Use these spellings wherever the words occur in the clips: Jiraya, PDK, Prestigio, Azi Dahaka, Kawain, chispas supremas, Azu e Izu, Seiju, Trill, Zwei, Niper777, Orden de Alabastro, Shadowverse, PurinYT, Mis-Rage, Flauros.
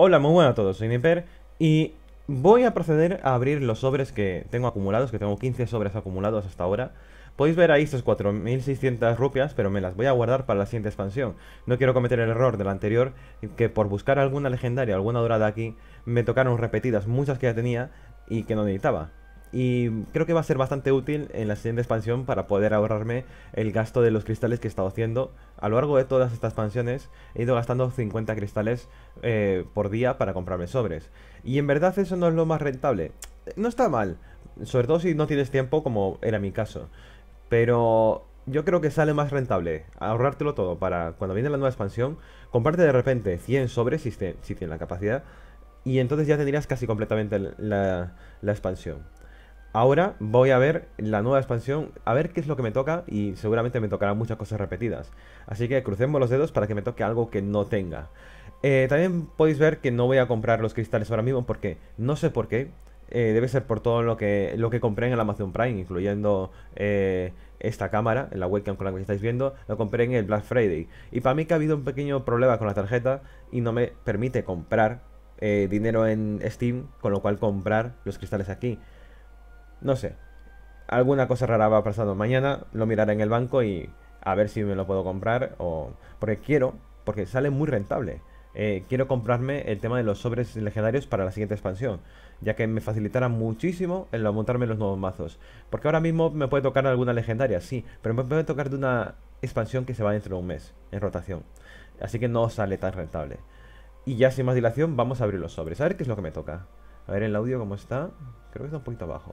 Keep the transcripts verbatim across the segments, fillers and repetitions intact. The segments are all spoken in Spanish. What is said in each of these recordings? Hola, muy buenas a todos, soy Niper y voy a proceder a abrir los sobres que tengo acumulados, que tengo quince sobres acumulados hasta ahora. Podéis ver ahí estos cuatro mil seiscientas rupias, pero me las voy a guardar para la siguiente expansión. No quiero cometer el error del anterior, que por buscar alguna legendaria, alguna dorada aquí, me tocaron repetidas muchas que ya tenía y que no necesitaba. Y creo que va a ser bastante útil en la siguiente expansión para poder ahorrarme el gasto de los cristales que he estado haciendo. A lo largo de todas estas expansiones he ido gastando cincuenta cristales eh, por día para comprarme sobres. Y en verdad eso no es lo más rentable. No está mal, sobre todo si no tienes tiempo como era mi caso. Pero yo creo que sale más rentable ahorrártelo todo para cuando viene la nueva expansión. Comprarte de repente cien sobres si, te, si tienes la capacidad. Y entonces ya tendrías casi completamente la, la expansión. Ahora voy a ver la nueva expansión, a ver qué es lo que me toca y seguramente me tocarán muchas cosas repetidas. Así que crucemos los dedos para que me toque algo que no tenga. Eh, también podéis ver que no voy a comprar los cristales ahora mismo porque no sé por qué. Eh, debe ser por todo lo que, lo que compré en el Amazon Prime, incluyendo eh, esta cámara, la webcam con la que estáis viendo. Lo compré en el Black Friday. Y para mí que ha habido un pequeño problema con la tarjeta y no me permite comprar eh, dinero en Steam, con lo cual comprar los cristales aquí. No sé, alguna cosa rara va pasando. Mañana lo miraré en el banco y a ver si me lo puedo comprar o... Porque quiero, porque sale muy rentable. eh, Quiero comprarme el tema de los sobres legendarios para la siguiente expansión, ya que me facilitará muchísimo el montarme los nuevos mazos. Porque ahora mismo me puede tocar alguna legendaria, sí, pero me puede tocar de una expansión que se va dentro de un mes, en rotación. Así que no sale tan rentable. Y ya sin más dilación vamos a abrir los sobres, a ver qué es lo que me toca. A ver el audio cómo está. Creo que está un poquito bajo.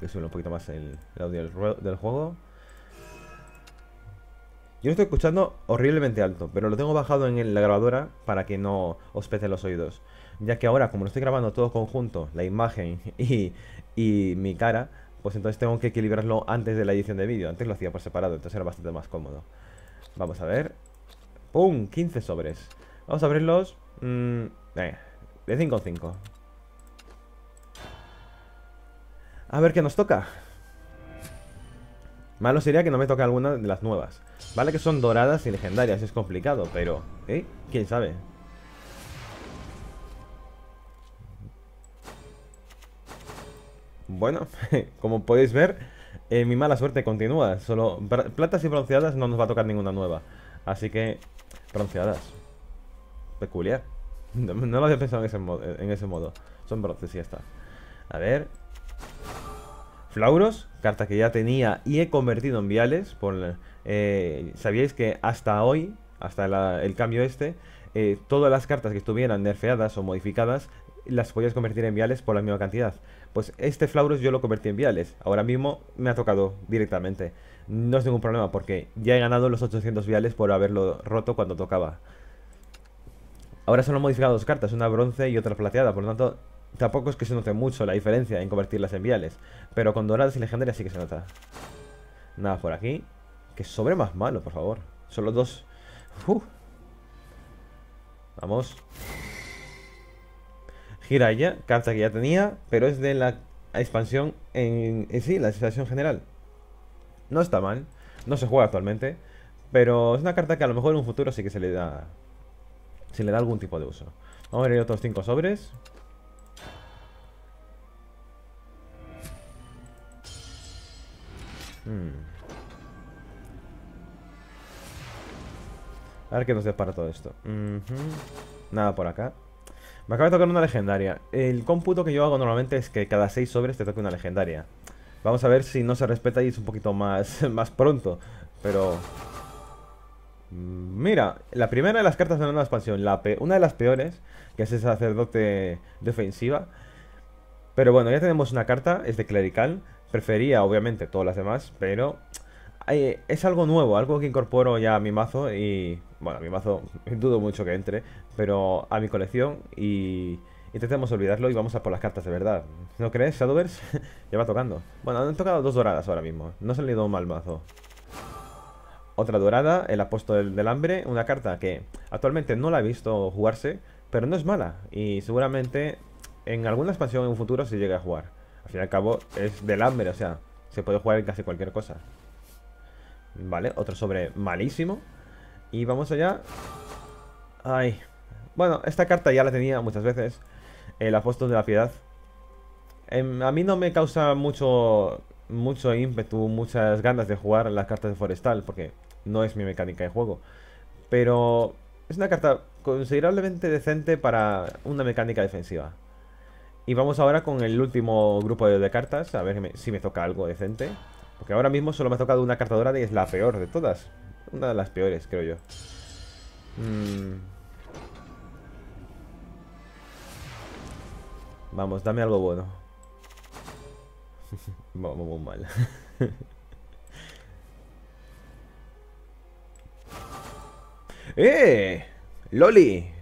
Que sube un poquito más el, el audio del, del juego. Yo lo estoy escuchando horriblemente alto, pero lo tengo bajado en la grabadora para que no os pese los oídos. Ya que ahora, como lo estoy grabando todo conjunto, la imagen y, y mi cara, pues entonces tengo que equilibrarlo antes de la edición de vídeo. Antes lo hacía por separado, entonces era bastante más cómodo. Vamos a ver. ¡Pum! quince sobres. Vamos a abrirlos mmm, eh, de cinco en cinco. A ver qué nos toca. Malo sería que no me toque alguna de las nuevas. Vale que son doradas y legendarias, es complicado, pero... ¿eh? ¿Quién sabe? Bueno, como podéis ver, eh, mi mala suerte continúa. Solo platas y bronceadas no nos va a tocar ninguna nueva. Así que... bronceadas. Peculiar. No, no lo había pensado en ese modo, en ese modo. Son bronces y ya está. A ver... Flauros, carta que ya tenía y he convertido en viales por, eh, sabíais que hasta hoy, hasta la, el cambio este, eh, todas las cartas que estuvieran nerfeadas o modificadas las podías convertir en viales por la misma cantidad. Pues este Flauros yo lo convertí en viales. Ahora mismo me ha tocado directamente. No es ningún problema porque ya he ganado los ochocientos viales por haberlo roto cuando tocaba. Ahora solo he modificado dos cartas, una bronce y otra plateada, por lo tanto... Tampoco es que se note mucho la diferencia en convertirlas en viales, pero con doradas y legendarias sí que se nota. Nada por aquí. Que sobre más malo, por favor. Solo dos. Uf. Vamos. Jiraya, carta que ya tenía, pero es de la expansión en, en sí, la expansión general. No está mal, no se juega actualmente, pero es una carta que a lo mejor en un futuro sí que se le da, se le da algún tipo de uso. Vamos a ver otros cinco sobres. A ver qué nos depara todo esto. Uh-huh. Nada por acá. Me acaba de tocar una legendaria. El cómputo que yo hago normalmente es que cada seis sobres te toque una legendaria. Vamos a ver si no se respeta y es un poquito más, más pronto. Pero... mira, la primera de las cartas de la nueva expansión, la pe... una de las peores, que es el sacerdote de ofensiva. Pero bueno, ya tenemos una carta, es de clerical. Prefería, obviamente, todas las demás, pero eh, es algo nuevo, algo que incorporo ya a mi mazo y... Bueno, a mi mazo dudo mucho que entre, pero a mi colección y... Intentemos olvidarlo y vamos a por las cartas de verdad. ¿No crees, Shadowverse? Ya va tocando. Bueno, han tocado dos doradas ahora mismo, no se le ha ido un mal mazo. Otra dorada, el apóstol del hambre, una carta que actualmente no la he visto jugarse, pero no es mala y seguramente en alguna expansión en un futuro se llegue a jugar. Al fin y al cabo es del hambre, o sea, se puede jugar en casi cualquier cosa. Vale, otro sobre malísimo. Y vamos allá. Ay, Bueno, esta carta ya la tenía muchas veces. El apóstol de la piedad. Eh, a mí no me causa mucho, mucho ímpetu, muchas ganas de jugar las cartas de forestal, porque no es mi mecánica de juego. Pero es una carta considerablemente decente para una mecánica defensiva. Y vamos ahora con el último grupo de, de cartas, a ver si me toca algo decente. Porque ahora mismo solo me ha tocado una carta dorada y es la peor de todas. Una de las peores, creo yo. Mm. Vamos, dame algo bueno. Vamos, muy mal. ¡Eh! ¡Loli!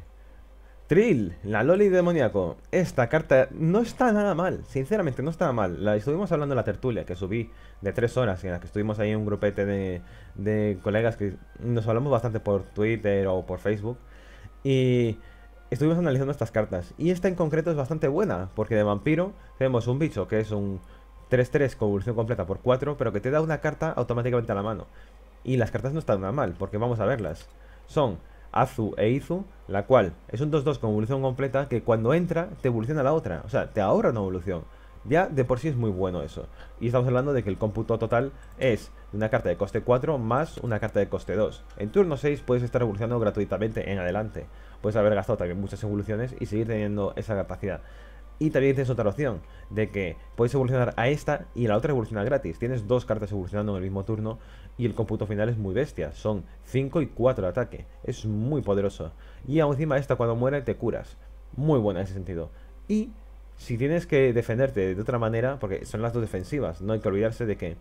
Trill, la Loli demoníaco. Esta carta no está nada mal. Sinceramente, no está mal. La estuvimos hablando en la tertulia que subí de tres horas, en la que estuvimos ahí en un grupete de, de colegas que nos hablamos bastante por Twitter o por Facebook. Y estuvimos analizando estas cartas. Y esta en concreto es bastante buena, porque de vampiro tenemos un bicho que es un tres tres con evolución completa por cuatro, pero que te da una carta automáticamente a la mano. Y las cartas no están nada mal, porque vamos a verlas. Son Azu e Izu, la cual es un dos dos con evolución completa que cuando entra te evoluciona la otra, o sea, te ahorra una evolución. Ya de por sí es muy bueno eso. Y estamos hablando de que el cómputo total es una carta de coste cuatro más una carta de coste dos. En turno seis puedes estar evolucionando gratuitamente en adelante. Puedes haber gastado también muchas evoluciones y seguir teniendo esa capacidad. Y también tienes otra opción, de que puedes evolucionar a esta y la otra evoluciona gratis. Tienes dos cartas evolucionando en el mismo turno y el cómputo final es muy bestia. Son cinco y cuatro de ataque. Es muy poderoso. Y aún encima esta cuando muere te curas. Muy buena en ese sentido. Y si tienes que defenderte de otra manera, porque son las dos defensivas, no hay que olvidarse de que,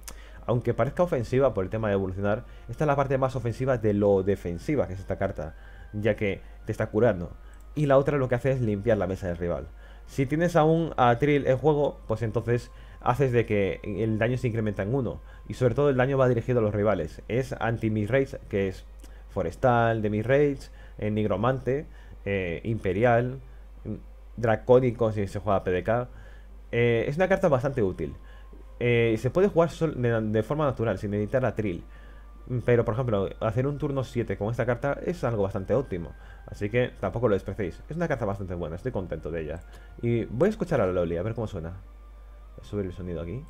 aunque parezca ofensiva por el tema de evolucionar, esta es la parte más ofensiva de lo defensiva que es esta carta, ya que te está curando. Y la otra lo que hace es limpiar la mesa del rival. Si tienes aún a Trill en juego, pues entonces haces de que el daño se incrementa en uno. Y sobre todo el daño va dirigido a los rivales. Es anti-Mis-Rage, que es forestal de Mis-Rage, eh, nigromante, eh, imperial, dracónico si se juega P D K. Eh, es una carta bastante útil. Eh, se puede jugar de, de forma natural, sin necesitar a Trill. Pero por ejemplo, hacer un turno siete con esta carta es algo bastante óptimo. Así que tampoco lo despreciéis. Es una carta bastante buena, estoy contento de ella. Y voy a escuchar a la Loli, a ver cómo suena. Voy a subir el sonido aquí.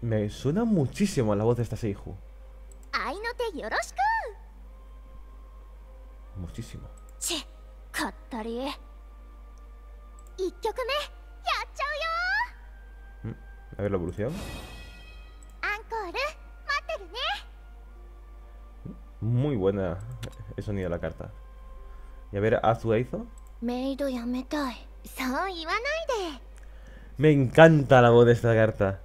Me suena muchísimo la voz de esta Seiju. Muchísimo. A ver la evolución. Muy buena el sonido de la carta. Y a ver, Azu e Izu. Me encanta la voz de esta carta.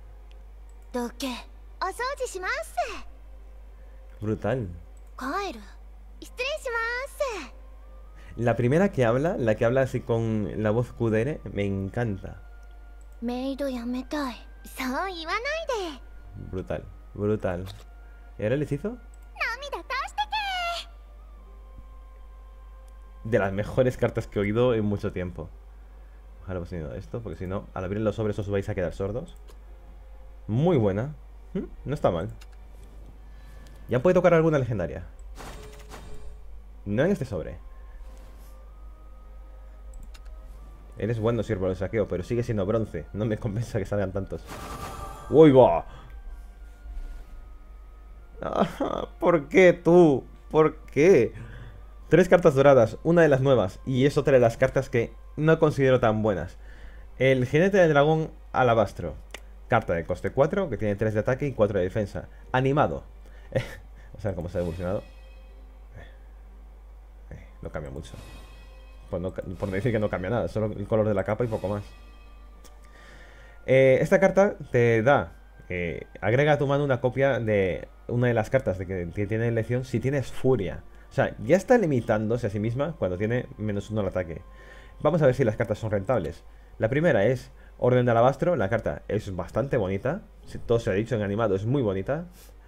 Brutal. La primera que habla, la que habla así con la voz Q D R, me encanta. Brutal, brutal. ¿Y ahora el hechizo? De las mejores cartas que he oído en mucho tiempo. Ojalá os haya ido esto, porque si no, al abrir los sobres os vais a quedar sordos. Muy buena. ¿Mm? No está mal. Ya puede tocar alguna legendaria. No en este sobre. Eres bueno, siervo de saqueo, pero sigue siendo bronce. No me compensa que salgan tantos. ¡Uy, va! Ah, ¿por qué tú? ¿Por qué? Tres cartas doradas, una de las nuevas. Y es otra de las cartas que no considero tan buenas. El jinete del dragón alabastro. Carta de coste cuatro, que tiene tres de ataque y cuatro de defensa. Animado. Eh, vamos a ver cómo se ha evolucionado. Eh, eh, no cambia mucho. Por no, por no decir que no cambia nada, solo el color de la capa y poco más. Eh, esta carta te da, eh, agrega a tu mano una copia de una de las cartas de que, que tiene elección si tienes furia. O sea, ya está limitándose a sí misma cuando tiene menos uno al ataque. Vamos a ver si las cartas son rentables. La primera es Orden de Alabastro, la carta es bastante bonita, todo se ha dicho en animado, es muy bonita.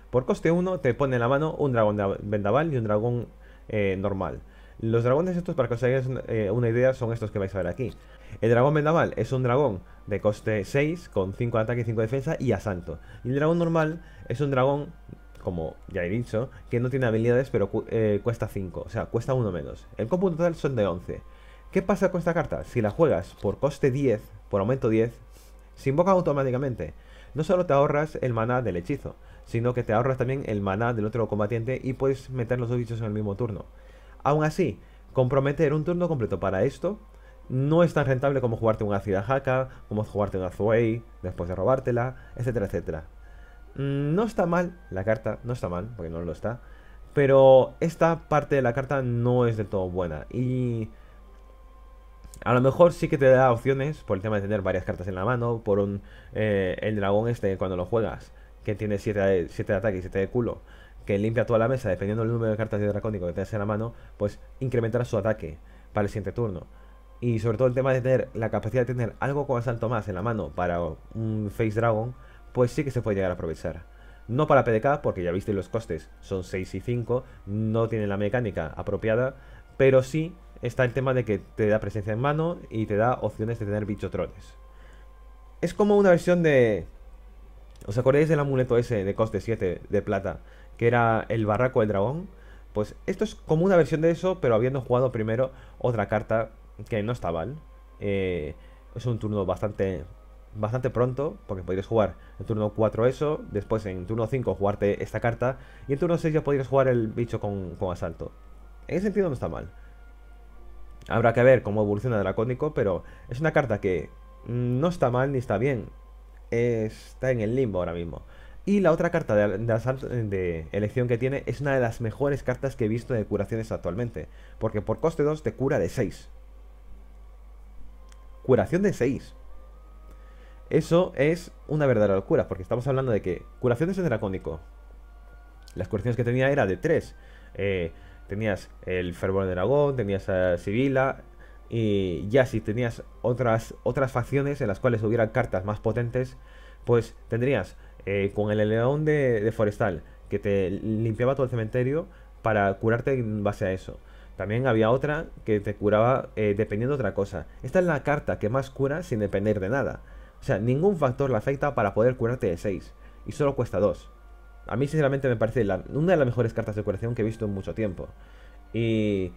Por coste uno te pone en la mano un dragón de vendaval y un dragón eh, normal. Los dragones estos, para que os hagáis eh, una idea, son estos que vais a ver aquí. El dragón vendaval es un dragón de coste seis, con cinco de ataque, cinco de defensa y asalto. Y el dragón normal es un dragón, como ya he dicho, que no tiene habilidades, pero cu eh, cuesta cinco, o sea, cuesta uno menos. El combo total son de once. ¿Qué pasa con esta carta? Si la juegas por coste diez, por aumento diez, se invoca automáticamente. No solo te ahorras el maná del hechizo, sino que te ahorras también el maná del otro combatiente y puedes meter los dos bichos en el mismo turno. Aún así, comprometer un turno completo para esto no es tan rentable como jugarte un Azi Dahaka, como jugarte un Zwei después de robártela, etcétera, etcétera. No está mal la carta, no está mal, porque no lo está, pero esta parte de la carta no es del todo buena. Y a lo mejor sí que te da opciones por el tema de tener varias cartas en la mano, por un, eh, el dragón este cuando lo juegas, que tiene siete de, siete de ataque y siete de culo, que limpia toda la mesa dependiendo del número de cartas de dracónico que tengas en la mano, pues incrementará su ataque para el siguiente turno. Y sobre todo el tema de tener la capacidad de tener algo con asalto más en la mano para un face dragon, pues sí que se puede llegar a aprovechar. No para P D K, porque ya visteis los costes, son seis y cinco, no tienen la mecánica apropiada, pero sí está el tema de que te da presencia en mano y te da opciones de tener bichotrones. Es como una versión de... ¿Os acordáis del amuleto ese de coste siete de plata, que era el barraco del dragón? Pues esto es como una versión de eso, pero habiendo jugado primero otra carta que no está mal. Eh, es un turno bastante, bastante pronto, porque podrías jugar en turno cuatro eso, después en turno cinco jugarte esta carta, y en turno seis ya podrías jugar el bicho con, con asalto. En ese sentido no está mal. Habrá que ver cómo evoluciona Dracónico, pero es una carta que no está mal ni está bien. Está en el limbo ahora mismo. Y la otra carta de, de, asalto, de elección que tiene es una de las mejores cartas que he visto de curaciones actualmente, porque por coste dos te cura de seis. Curación de seis. Eso es una verdadera locura, porque estamos hablando de que curaciones en Dracónico, las curaciones que tenía era de tres. Eh... Tenías el fervor de dragón, tenías a Sibila, y ya si tenías otras, otras facciones en las cuales hubieran cartas más potentes, pues tendrías eh, con el león de, de forestal, que te limpiaba todo el cementerio para curarte en base a eso. También había otra que te curaba eh, dependiendo de otra cosa. Esta es la carta que más cura sin depender de nada. O sea, ningún factor la afecta para poder curarte de seis, y solo cuesta dos. A mí sinceramente me parece la, una de las mejores cartas de curación que he visto en mucho tiempo. Y,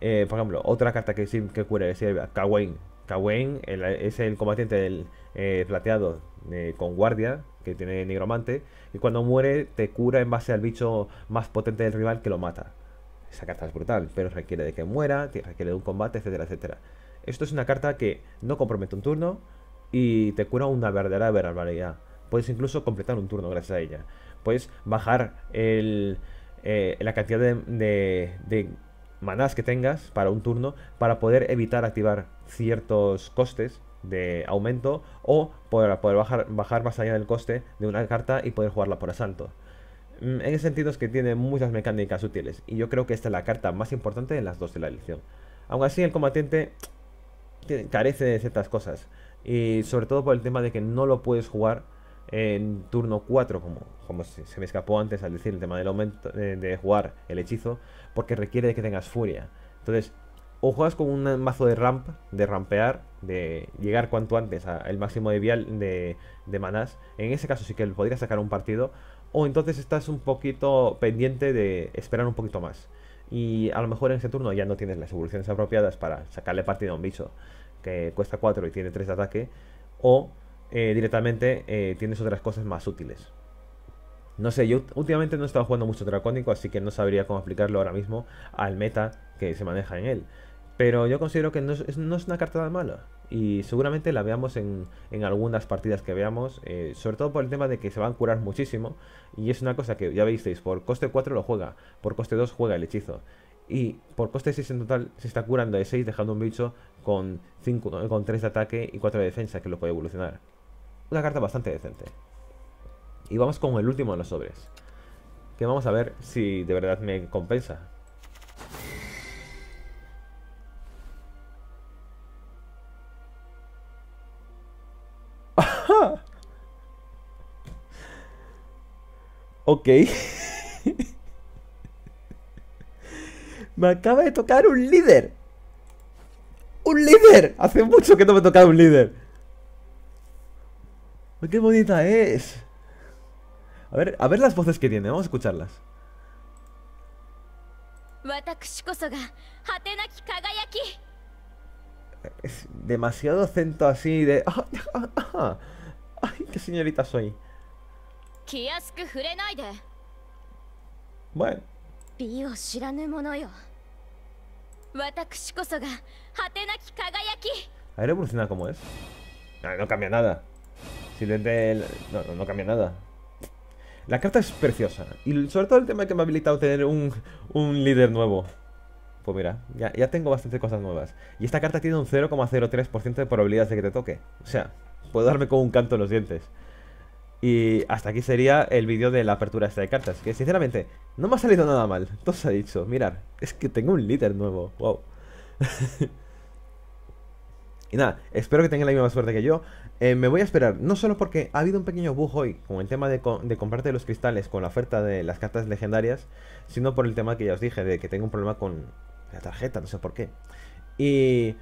eh, por ejemplo, otra carta que, que cura es Kawain. Kawain el, es el combatiente del, eh, plateado eh, con guardia, que tiene nigromante, y cuando muere te cura en base al bicho más potente del rival que lo mata. Esa carta es brutal, pero requiere de que muera, requiere de un combate, etcétera, etcétera. Esto es una carta que no compromete un turno y te cura una verdadera barbaridad. Puedes incluso completar un turno gracias a ella. Puedes bajar el, eh, la cantidad de, de, de manás que tengas para un turno para poder evitar activar ciertos costes de aumento, o poder, poder bajar, bajar más allá del coste de una carta y poder jugarla por asalto. En ese sentido es que tiene muchas mecánicas útiles, y yo creo que esta es la carta más importante de las dos de la elección. Aún así, el combatiente tiene, carece de ciertas cosas, y sobre todo por el tema de que no lo puedes jugar en turno cuatro, como, como se me escapó antes al decir el tema del aumento de, de jugar el hechizo, porque requiere de que tengas furia. Entonces, o juegas con un mazo de ramp, de rampear, de llegar cuanto antes al máximo de vial de, de manás. En ese caso sí que podrías sacar un partido, o entonces estás un poquito pendiente de esperar un poquito más, y a lo mejor en ese turno ya no tienes las evoluciones apropiadas para sacarle partido a un bicho que cuesta cuatro y tiene tres de ataque, o Eh, directamente eh, tienes otras cosas más útiles. No sé, yo últimamente no he estado jugando mucho dracónico, así que no sabría cómo aplicarlo ahora mismo al meta que se maneja en él, pero yo considero que no es, no es una carta tan mala, y seguramente la veamos en, en algunas partidas que veamos, eh, sobre todo por el tema de que se van a curar muchísimo. Y es una cosa que ya visteis, por coste cuatro lo juega, por coste dos juega el hechizo, y por coste seis en total se está curando de seis, dejando un bicho con, cinco, con tres de ataque y cuatro de defensa que lo puede evolucionar. Una carta bastante decente. Y vamos con el último de los sobres, que vamos a ver si de verdad me compensa. Ok. Me acaba de tocar un líder. ¡Un líder! Hace mucho que no me tocaba un líder. ¡Qué bonita es! A ver, a ver las voces que tiene, vamos a escucharlas. Es demasiado acento así de... ¡Ay, qué señorita soy! Bueno. A ver, evoluciona como es. No, no cambia nada. Simplemente... No, no, no cambia nada. La carta es preciosa. Y sobre todo el tema que me ha habilitado tener un, un líder nuevo. Pues mira, ya, ya tengo bastantes cosas nuevas. Y esta carta tiene un cero coma cero tres por ciento de probabilidades de que te toque. O sea, puedo darme con un canto en los dientes. Y hasta aquí sería el vídeo de la apertura esta de cartas. Que sinceramente, no me ha salido nada mal. Todo se ha dicho, mirad, es que tengo un líder nuevo. Wow. Y nada, espero que tengan la misma suerte que yo. eh, Me voy a esperar, no solo porque ha habido un pequeño bug hoy con el tema de, co de comprarte los cristales con la oferta de las cartas legendarias, sino por el tema que ya os dije, de que tengo un problema con la tarjeta, no sé por qué. Y...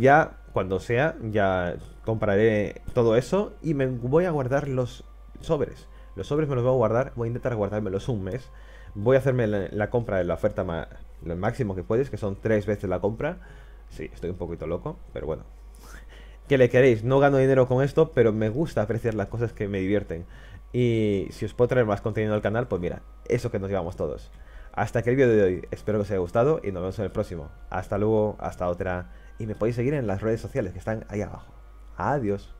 ya, cuando sea, ya compraré todo eso y me voy a guardar los sobres. Los sobres me los voy a guardar, voy a intentar guardármelos un mes. Voy a hacerme la, la compra de la oferta ma, lo máximo que puedes, que son tres veces la compra. Sí, estoy un poquito loco, pero bueno. ¿Qué le queréis? No gano dinero con esto, pero me gusta apreciar las cosas que me divierten. Y si os puedo traer más contenido al canal, pues mira, eso que nos llevamos todos. Hasta que el vídeo de hoy, espero que os haya gustado y nos vemos en el próximo. Hasta luego, hasta otra... Y me podéis seguir en las redes sociales que están ahí abajo. Adiós.